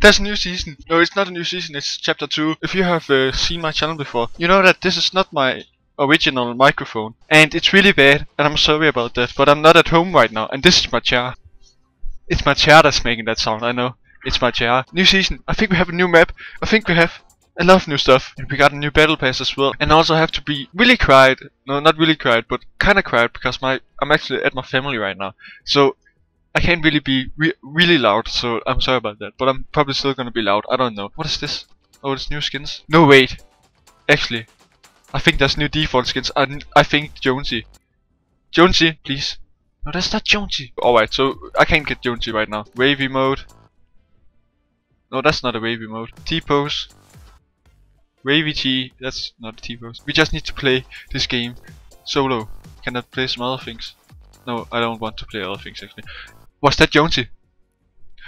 There's a new season. No, it's not a new season, it's chapter 2. If you have seen my channel before, you know that this is not my original microphone. And it's really bad, and I'm sorry about that, but I'm not at home right now, and this is my chair. It's my chair that's making that sound, I know. It's my chair. New season. I think we have a new map. I think we have a lot of new stuff. And we got a new battle pass as well. And I also have to be really quiet. No, not really quiet, but kinda quiet, because I'm actually at my family right now. So I can't really be really loud, so I'm sorry about that. But I'm probably still gonna be loud, I don't know. What is this? Oh, it's new skins. No, wait. Actually, I think there's new default skins. I think Jonesy. Jonesy, please. No, that's not Jonesy. Alright, so I can't get Jonesy right now. Wavy mode. No, that's not a wavy mode. T-pose. Wavy T. That's not a T-pose. We just need to play this game solo. Can I play some other things? No, I don't want to play other things actually. Was that Jonesy?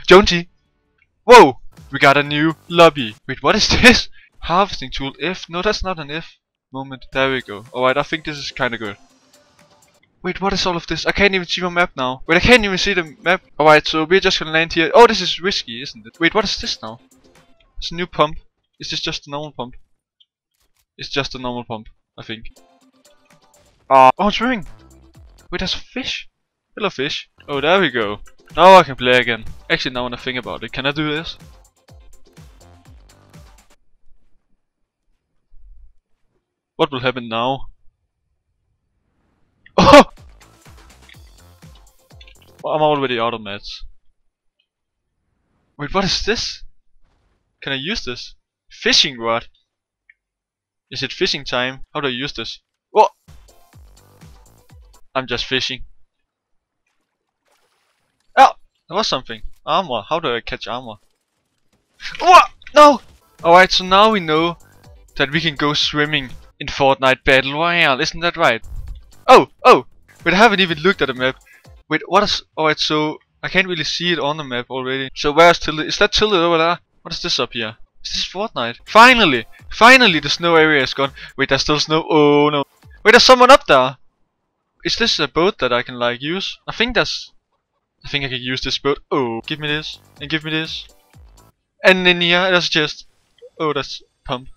Jonesy! Whoa! We got a new lobby. Wait, what is this? Harvesting tool F. No, that's not an F moment. There we go. Alright, I think this is kinda good. Wait, what is all of this? I can't even see my map now. Wait, I can't even see the map. Alright, so we're just gonna land here. Oh, this is risky, isn't it? Wait, what is this now? It's a new pump. Is this just a normal pump? It's just a normal pump, I think. Oh, it's ring! Wait, there's a fish? Hello, fish. Oh, there we go. Now I can play again. Actually, now when I think about it, can I do this? What will happen now? Oh! Well, I'm already out of mats. Wait, what is this? Can I use this? Fishing rod? Is it fishing time? How do I use this? Whoa! I'm just fishing. Oh! There was something. Armor. How do I catch armor? What? No! Alright, so now we know that we can go swimming in Fortnite Battle Royale. Isn't that right? Oh! Oh! Wait, I haven't even looked at the map. Wait, what is... Alright, so I can't really see it on the map already. So where's Tilted? Is that Tilted over there? What is this up here? Is this Fortnite? Finally! Finally the snow area is gone. Wait, there's still snow. Oh no. Wait, there's someone up there! Is this a boat that I can like use? I think I can use this boat. Oh, give me this. And give me this. And in here, that's just... Oh, that's pump.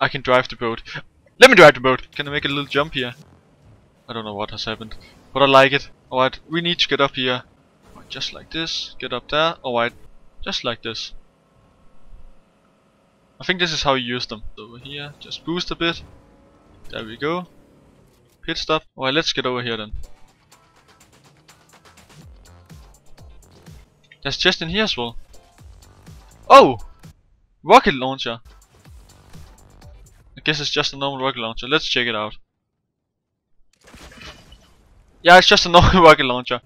I can drive the boat. Let me drive the boat! Can I make a little jump here? I don't know what has happened, but I like it. Alright, we need to get up here. Just like this. Get up there. Alright, just like this. I think this is how you use them. Over here, just boost a bit. There we go. Pit stop. Alright, let's get over here then. There's chest in here as well. Oh! Rocket launcher. I guess it's just a normal rocket launcher. Let's check it out. Yeah, it's just a normal rocket launcher.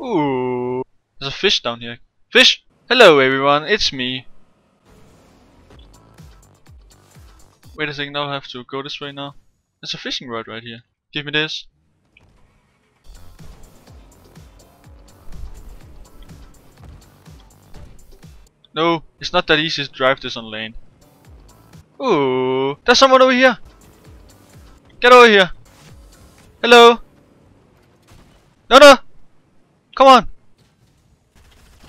Ooh. There's a fish down here. Fish! Hello everyone, it's me. Wait a second, I'll have to go this way now. There's a fishing rod right here. Give me this. No, it's not that easy to drive this on land. Ooh. There's someone over here! Get over here! Hello! No, no! Come on!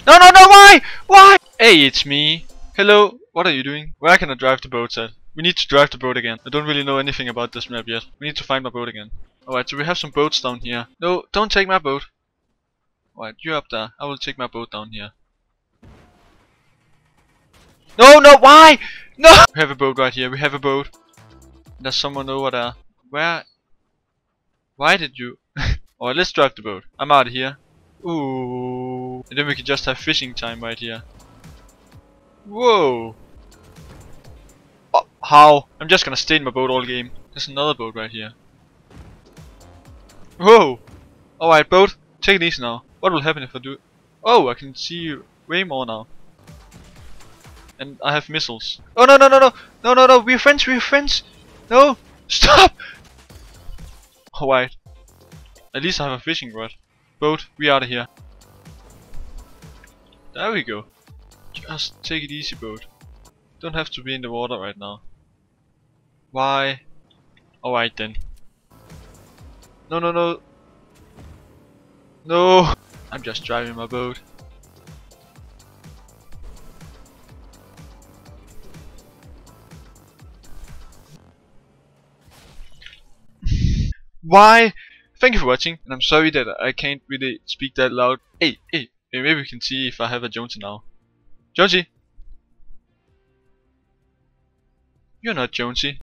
No, no, no! Why? Why? Hey, it's me. Hello. What are you doing? Where can I drive the boat at? We need to drive the boat again. I don't really know anything about this map yet. We need to find my boat again. Alright, so we have some boats down here. No, don't take my boat. Alright, you're up there. I will take my boat down here. No, no! Why? No! We have a boat right here. We have a boat. There's someone over there. Where? Why did you... Alright, let's drive the boat. I'm out of here. Ooh. And then we can just have fishing time right here. Whoa. Oh, how? I'm just gonna stay in my boat all game. There's another boat right here. Whoa. Alright, boat. Take it easy now. What will happen if I do... Oh, I can see way more now. And I have missiles. Oh, no, no, no, no. No, no, no. We're friends. We're friends. No. Stop. Alright. At least I have a fishing rod. Boat, we out of here. There we go. Just take it easy, boat. Don't have to be in the water right now. Why? Alright then. No, no, no. No! I'm just driving my boat. Why? Thank you for watching, and I'm sorry that I can't really speak that loud. Hey, maybe we can see if I have a Jonesy now. Jonesy! You're not Jonesy.